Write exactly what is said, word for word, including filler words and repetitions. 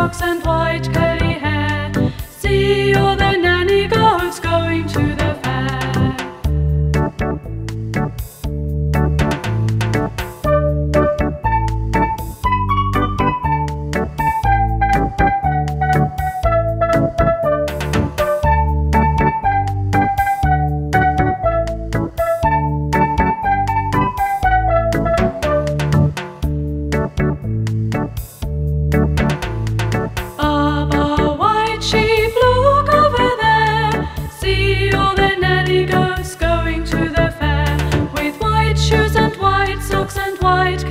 socks and white curly hair. See, all the nanny goats going to the white